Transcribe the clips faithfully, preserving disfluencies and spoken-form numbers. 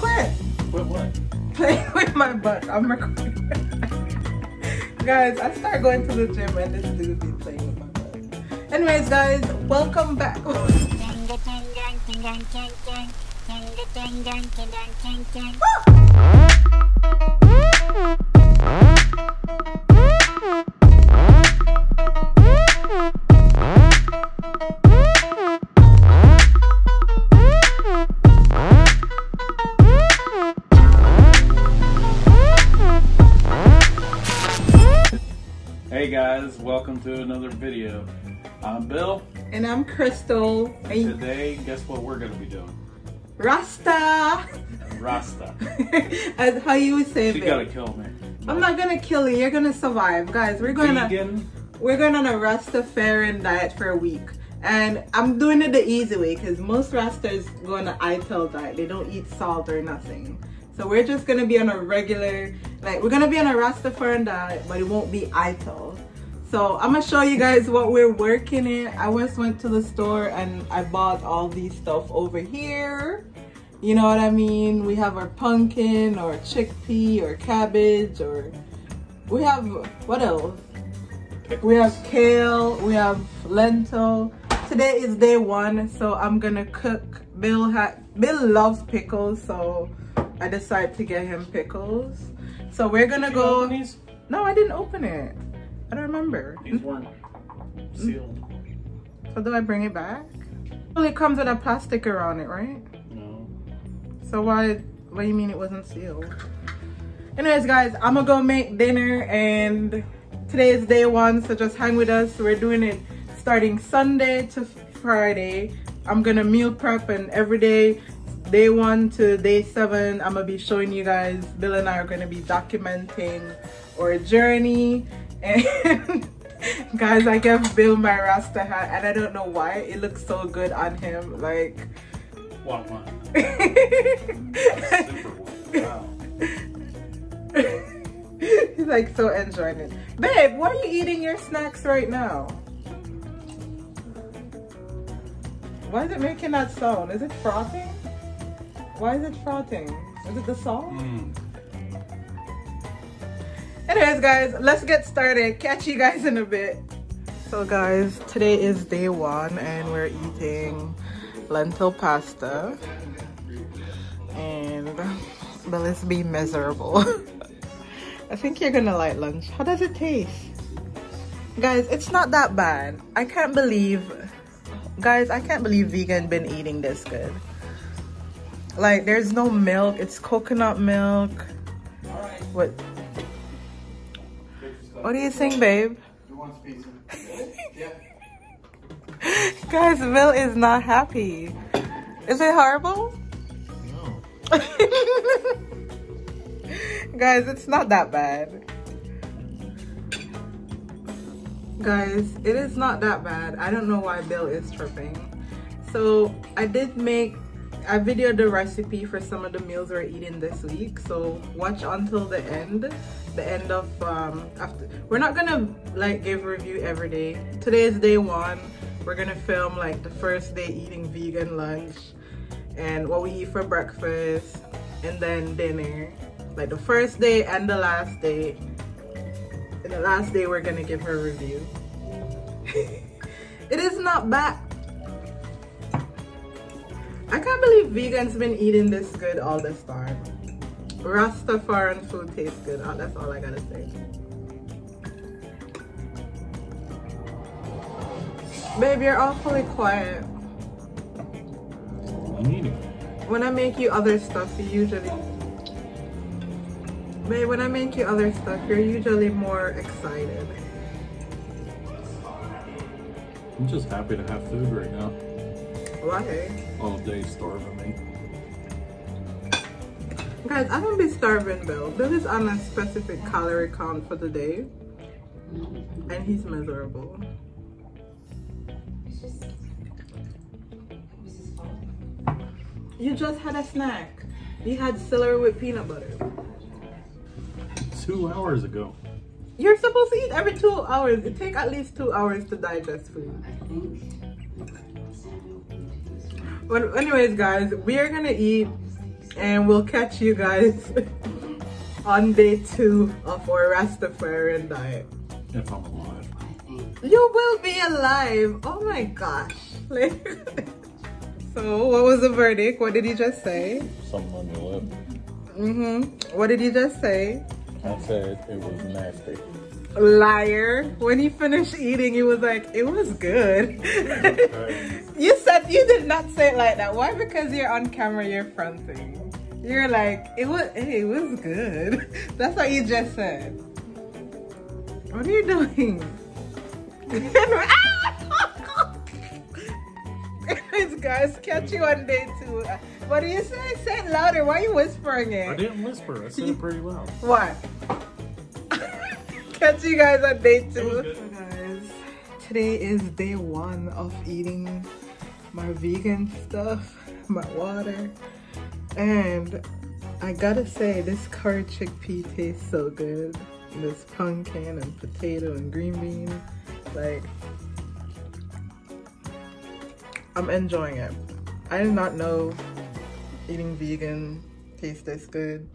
quit. Quit what? Playing with my butt. I'm recording. Guys, I start going to the gym and this dude be playing with my butt. Anyways, guys, welcome back. Hey guys, welcome to another video. I'm Bill. And I'm Crystal. And today, guess what we're going to be doing? Rasta! Rasta. As how you would say it. She gotta kill me. I'm not gonna kill you, you're gonna survive. Guys, we're going Vegan. to We're going on a Rastafarian diet for a week. And I'm doing it the easy way because most Rastas go on an Ital diet. They don't eat salt or nothing. So we're just gonna be on a regular, like we're gonna be on a Rastafarian diet, but it won't be Ital. So I'm gonna show you guys what we're working in. I just went to the store and I bought all these stuff over here. You know what I mean? We have our pumpkin or chickpea or cabbage or we have, what else? We have kale, we have lentil. Today is day one, so I'm gonna cook. Bill, ha Bill loves pickles, so I decided to get him pickles. So we're gonna Did go. You open no, I didn't open it. I don't remember. These weren't sealed. So do I bring it back? Well, it comes with a plastic around it, right? No. So why? What do you mean it wasn't sealed? Anyways, guys, I'm gonna go make dinner, and today is day one, so just hang with us. We're doing it starting Sunday to Friday. I'm gonna meal prep, and every day. Day one to day seven, I'm gonna be showing you guys. Bill and I are gonna be documenting our journey. And guys, I gave Bill my Rasta hat, and I don't know why it looks so good on him. Like, what one? Super one. Wow. He's like so enjoying it. Babe, why are you eating your snacks right now? Why is it making that sound? Is it frothing? Why is it frothing? Is it the salt? Mm. Anyways, guys, let's get started. Catch you guys in a bit. So guys, today is day one and we're eating lentil pasta. And but let's be miserable. I think you're gonna like lunch. How does it taste? Guys, it's not that bad. I can't believe, guys, I can't believe vegan been eating this good. Like, there's no milk. It's coconut milk. All right. What? What do you think, babe? You want pizza? Yeah. Guys, Bill is not happy. Is it horrible? No. Guys, it's not that bad. Guys, it is not that bad. I don't know why Bill is tripping. So, I did make... I videoed the recipe for some of the meals we're eating this week, so watch until the end the end of um after. We're not gonna like give review every day. Today is day one. We're gonna film like the first day eating vegan lunch and what we eat for breakfast and then dinner, like the first day and the last day. And the last day we're gonna give her a review. It is not bad. I can't believe vegans been eating this good all this time. Rastafarian food tastes good. Oh, that's all I gotta say. Babe, you're awfully quiet. I'm eating. When I make you other stuff, you usually... Babe, when I make you other stuff, you're usually more excited. I'm just happy to have food right now. Why? All day starving me. Guys, I don't be starving Bill. Bill is on a specific calorie count for the day. And he's miserable. You just had a snack. You had celery with peanut butter. Two hours ago. You're supposed to eat every two hours. It takes at least two hours to digest food. I think. But anyways, guys, we are gonna eat and we'll catch you guys on day two of our Rastafarian diet. If I'm alive. You will be alive! Oh my gosh. Like, so, what was the verdict? What did you just say? Something on your lip. Mm-hmm. What did you just say? I said it was nasty. Liar. When he finished eating, he was like, it was good. You said, you did not say it like that. Why? Because you're on camera, you're fronting. You're like, it was, hey, it was good. That's what you just said. What are you doing? Anyways, guys, catch you on day two. What do you say? Say it louder. Why are you whispering it? I didn't whisper. I said it pretty loud. What? Catch you guys on day two. So guys, today is day one of eating my vegan stuff, my water, and I gotta say this curry chickpea tastes so good. This pumpkin and potato and green bean, like, I'm enjoying it. I did not know eating vegan tastes this good.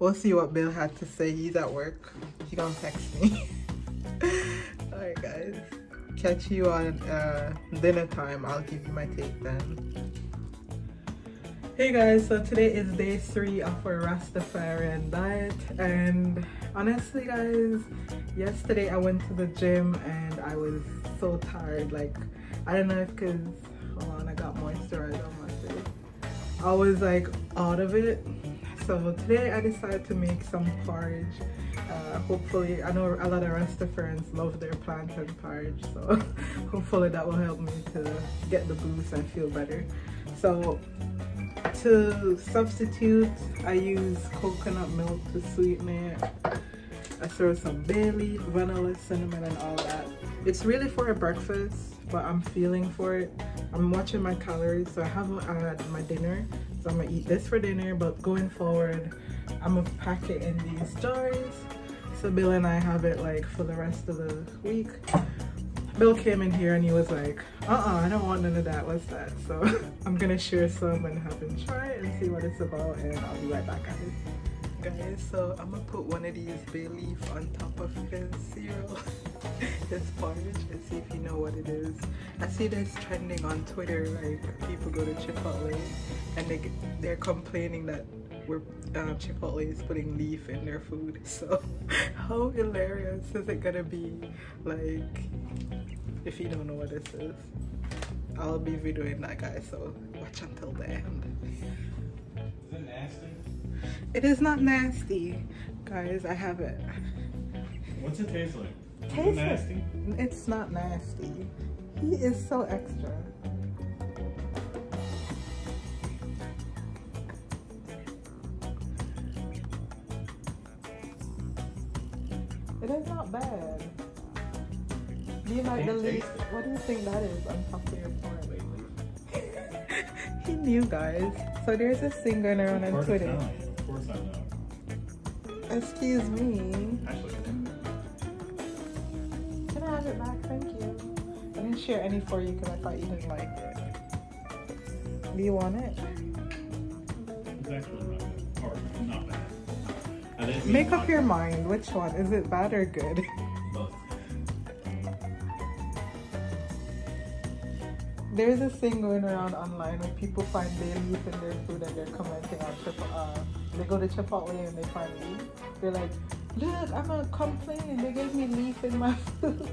We'll see what Bill had to say. He's at work. He gonna text me. Alright guys, catch you on uh, dinner time. I'll give you my take then. Hey guys, so today is day three of our Rastafarian diet, and honestly guys, yesterday I went to the gym and I was so tired. Like, I don't know if because, hold on, I got moisturizer on my face. I was like out of it. So today I decided to make some porridge. Uh, hopefully, I know a lot of Rastafarians love their plantain porridge, so hopefully that will help me to get the boost and feel better. So to substitute, I use coconut milk to sweeten it. I throw some bay leaf, vanilla, cinnamon, and all that. It's really for a breakfast, but I'm feeling for it. I'm watching my calories, so I haven't had my dinner. So I'm gonna eat this for dinner, but going forward, I'm gonna pack it in these jars. So Bill and I have it like for the rest of the week. Bill came in here and he was like, uh-uh, I don't want none of that, what's that? So I'm gonna share some and have him try it and see what it's about, and I'll be right back at it. Guys, so I'm gonna put one of these bay leaf on top of his cereal, this porridge, and see if you know what it is. I see this trending on Twitter, like people go to Chipotle and they get, they're complaining that we're uh, Chipotle is putting leaf in their food. So how hilarious is it gonna be? Like, if you don't know what this is, I'll be videoing that, guys. So watch until the end. Is it nasty? It is not nasty, guys. I have it. What's it taste like? Taste it nasty? It's not nasty. He is so extra. It is not bad. Do you like the leaf? What do you think that is on top of your porridge? He knew, guys. So there's this thing going around on Twitter. Of course I know. Excuse me. Actually, can I have it back? Thank you. I didn't share any for you because I thought you didn't like it. Do you want it? It's actually not bad. Or not bad. I didn't Make up your mind. Which one? Is it bad or good? Both. There's this thing going around online where people find bay leaf in their food and they're commenting on Chipotle. Uh, they go to Chipotle and they find leaf. They're like, look, I'm gonna complain. They gave me leaf in my food.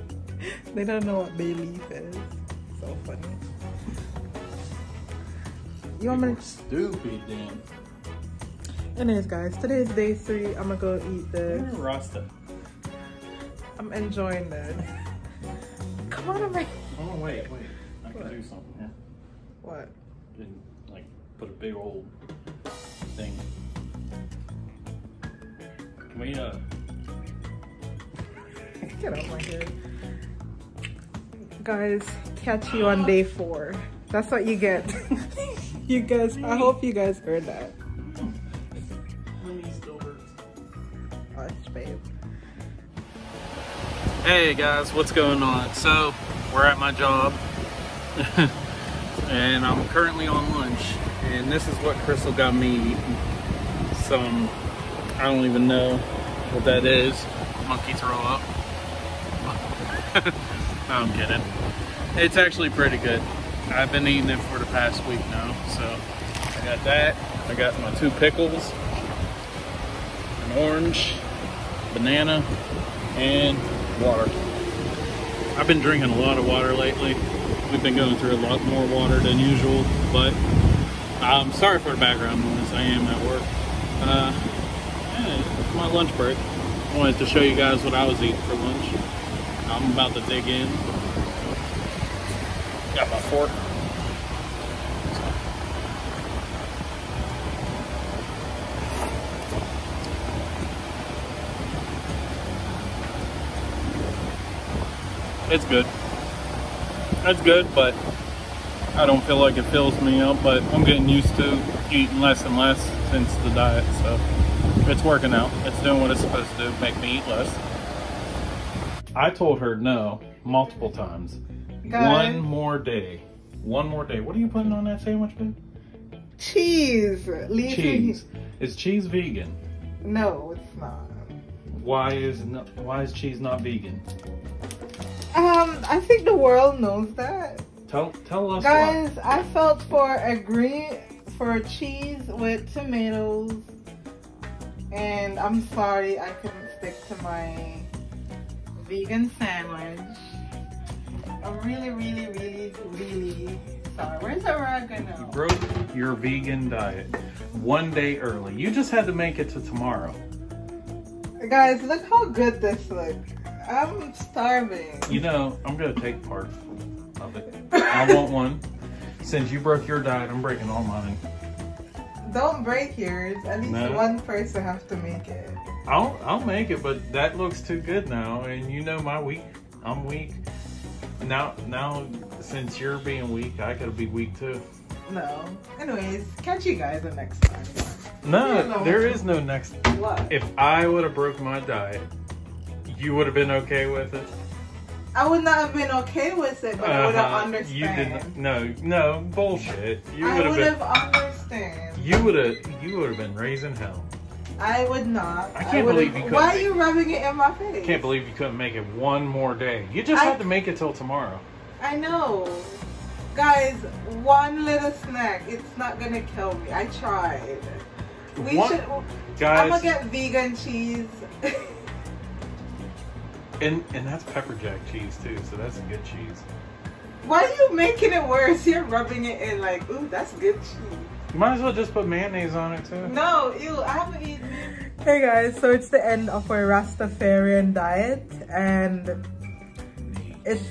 They don't know what bay leaf is. So funny. You want me to... Stupid, damn. Anyways, guys, today is day three. I'm gonna go eat this. You're Rasta. I'm enjoying this. Come on, man. Oh, wait, wait. What? Do something, yeah. What? And, like, put a big old thing. Can we, uh... Get off my head. Guys, catch you on day four. That's what you get. You guys, I hope you guys heard that. Hey guys, what's going on? So, we're at my job. And I'm currently on lunch, And this is what Crystal got me eating. Some, I don't even know what that is. Monkey throw up. No, I'm kidding. It's actually pretty good. I've been eating it for the past week now. So I got that. I got my two pickles, an orange, banana, and water. I've been drinking a lot of water lately. We've been going through a lot more water than usual, but I'm sorry for the background noise. I am at work. Uh, yeah, it's my lunch break. I wanted to show you guys what I was eating for lunch. I'm about to dig in. Got my fork. It's good. That's good, but I don't feel like it fills me up, but I'm getting used to eating less and less since the diet, so it's working out. It's doing what it's supposed to do, make me eat less. I told her no multiple times. Go. One more day. One more day. What are you putting on that sandwich, babe? Cheese. Leave cheese. Is cheese vegan? No, it's not. Why is not, why is cheese not vegan? Um, I think the world knows that. Tell, tell us, guys. Why. I felt for agreeing for cheese with tomatoes, and I'm sorry I couldn't stick to my vegan sandwich. I'm really, really, really, really sorry. Where's the oregano? You broke your vegan diet one day early. You just had to make it to tomorrow. Guys, look how good this looks. I'm starving. You know, I'm gonna take part of it. I want one. Since you broke your diet, I'm breaking all mine. Don't break yours. At least no. One person has to make it. I'll I'll make it, but that looks too good now, and you know my weak. I'm weak. Now now since you're being weak, I gotta be weak too. No. Anyways, catch you guys the next time. No, there is no next time. What? If I would have broke my diet, you would have been okay with it? I would not have been okay with it, but uh-huh. I would have understood. You didn't. No, no, bullshit. You would I would have understood. You would have. You would have been raising hell. I would not. I can't I believe you couldn't. Why are you rubbing it in my face? I can't believe you couldn't make it one more day. You just I, have to make it till tomorrow. I know, guys. One little snack. It's not gonna kill me. I tried. We one, should. Guys, I'm gonna get vegan cheese. And, and that's pepper jack cheese too, so that's a good cheese. Why are you making it worse? You're rubbing it in like, ooh, that's good cheese. You might as well just put mayonnaise on it too. No, ew, I haven't eaten. Hey guys, so it's the end of our Rastafarian diet, and it's...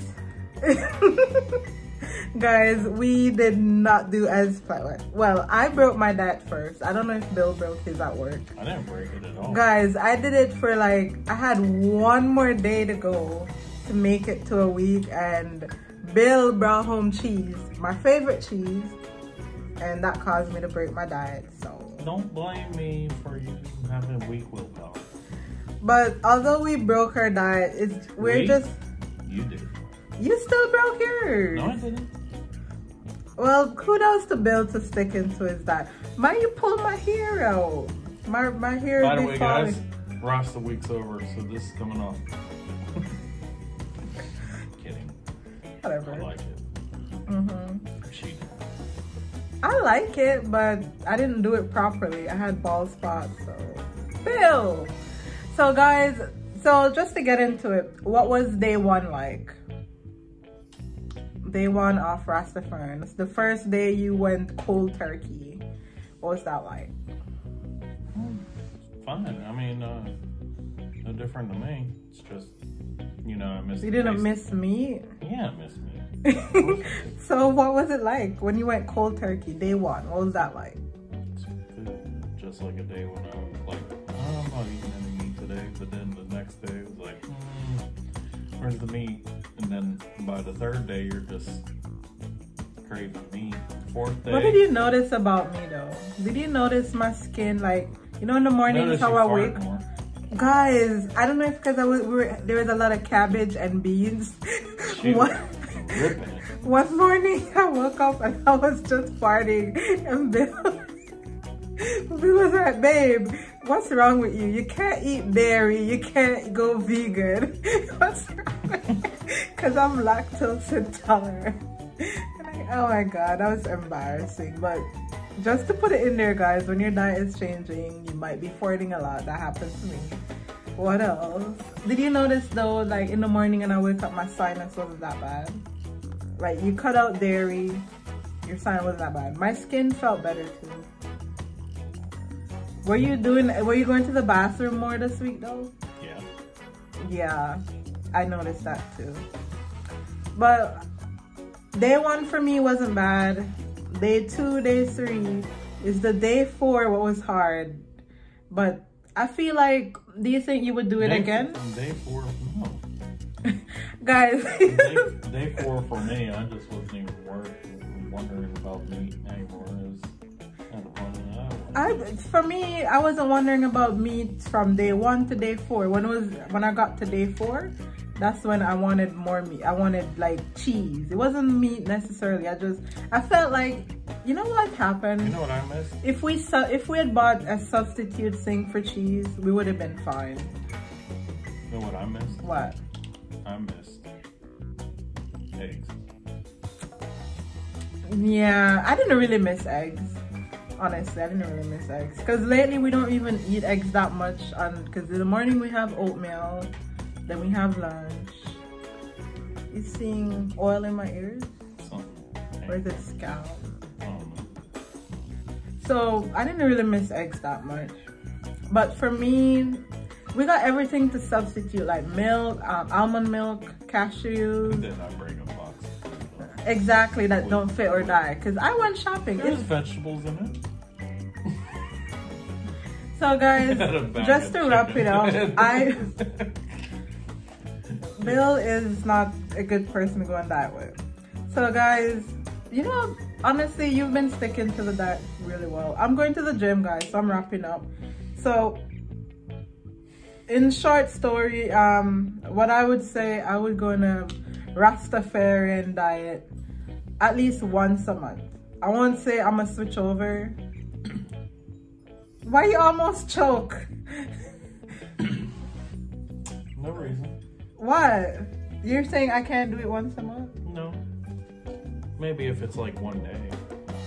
Guys, we did not do as planned. Well, I broke my diet first. I don't know if Bill broke his at work. I didn't break it at all. Guys, I did it for like, I had one more day to go to make it to a week, and Bill brought home cheese, my favorite cheese, and that caused me to break my diet, so. Don't blame me for you having a weak willpower. But although we broke our diet, it's, we're we, just. You did. You still broke yours. No, I didn't. Well, kudos to Bill to stick into his diet. Man, you pulled my hair out. My, my hair is falling. By the way, guys, Rasta week's over, so this is coming off. Kidding. Whatever. I like it. Mm-hmm. She did. I like it, but I didn't do it properly. I had bald spots, so. Bill! So, guys, so just to get into it, what was day one like? Day one off Rastafarian. The first day you went cold turkey. What was that like? Fun. I mean, uh, no different to me. It's just, you know, I missed. You didn't taste. Miss meat? Yeah, I missed meat. So what was it like when you went cold turkey? Day one. What was that like? It's just like a day when I was like, oh, I'm not eating any meat today. But then the next day it was like, mm, where's the meat? And then by the third day, you're just craving meat. Fourth day. What did you notice about me though? Did you notice my skin? Like, you know, in the mornings how I wake. Guys, I don't know if because I was we were, there was a lot of cabbage and beans. She was ripping it. One morning I woke up and I was just farting, and Bill Bill was like, babe, what's wrong with you? You can't eat dairy, you can't go vegan. What's wrong with you? Because I'm lactose intolerant. Like, oh my god, that was embarrassing. But just to put it in there, guys, when your diet is changing, you might be farting a lot. That happens to me. What else? Did you notice though, like in the morning when I wake up, my sinus wasn't that bad. Like, you cut out dairy, your sinus wasn't that bad. My skin felt better too. Were you doing, were you going to the bathroom more this week though? Yeah. Yeah, I noticed that too. But day one for me wasn't bad. Day two, day three is the day four what was hard. But I feel like, do you think you would do it day, again? Day four, no. Guys. day, day four for me, I just wasn't even worried, wondering about meat anymore. It was kind of running out. I, for me, I wasn't wondering about meat from day one to day four. When it was when I got to day four, that's when I wanted more meat. I wanted like cheese. It wasn't meat necessarily. I just, I felt like, you know what happened? You know what I missed? If we su if we had bought a substitute thing for cheese, we would have been fine. You know what I missed? What? I missed eggs. Yeah, I didn't really miss eggs. Honestly, I didn't really miss eggs. Because lately we don't even eat eggs that much. Because in the morning we have oatmeal. Then we have lunch. You seeing oil in my ears? Or is it scalp? So I didn't really miss eggs that much. But for me, we got everything to substitute, like milk, um, almond milk, cashews. And then I bring a box. Exactly, that with, don't fit or die. Because I went shopping. There's it's, vegetables in it. So guys, just to wrap it up, I Bill is not a good person to go on diet with. So guys, you know, honestly, you've been sticking to the diet really well. I'm going to the gym, guys, so I'm wrapping up. So, in short story, um, what I would say, I would go on a Rastafarian diet at least once a month. I won't say I'm gonna switch over. Why you almost choke? No reason. What? You're saying I can't do it once a month? No. Maybe if it's like one day.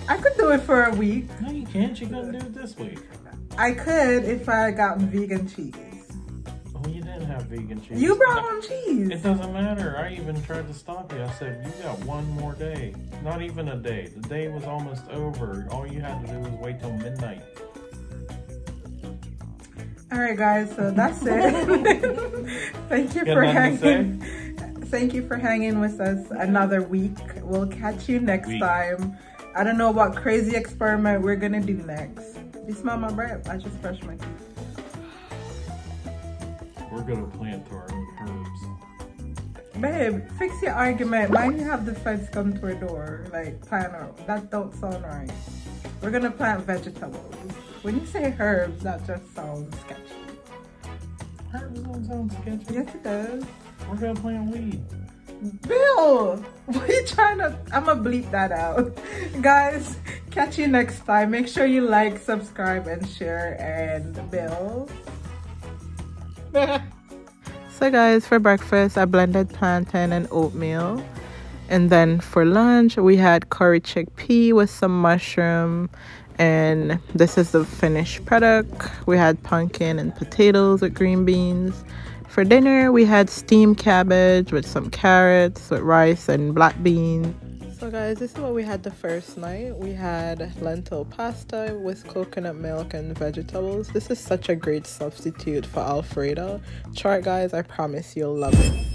I could do it for a week. No, you can't. You couldn't do it this week. I could if I got vegan cheese. Oh, you didn't have vegan cheese. You brought home cheese. It doesn't matter. I even tried to stop you. I said, you got one more day. Not even a day. The day was almost over. All you had to do was wait till midnight. All right, guys. So that's it. Thank you, you for hanging. Thank you for hanging with us another week. We'll catch you next week. time. I don't know what crazy experiment we're gonna do next. You smell my breath? I just brushed my teeth. We're gonna plant our own herbs. Babe, fix your argument. Why do you have the feds come to our door? Like, plant our, that don't sound right. We're gonna plant vegetables. When you say herbs, that just sounds sketchy. Herbs don't sound sketchy. Yes, it does. We're gonna plant weed. Bill! What are you trying to... I'm gonna bleep that out. Guys, catch you next time. Make sure you like, subscribe, and share. And Bill. So guys, for breakfast, I blended plantain and oatmeal. And then for lunch, we had curry chickpea with some mushroom. And this is the finished product. We had pumpkin and potatoes with green beans. For dinner, we had steamed cabbage with some carrots, with rice and black beans. So guys, this is what we had the first night. We had lentil pasta with coconut milk and vegetables. This is such a great substitute for Alfredo. Try it, guys, I promise you'll love it.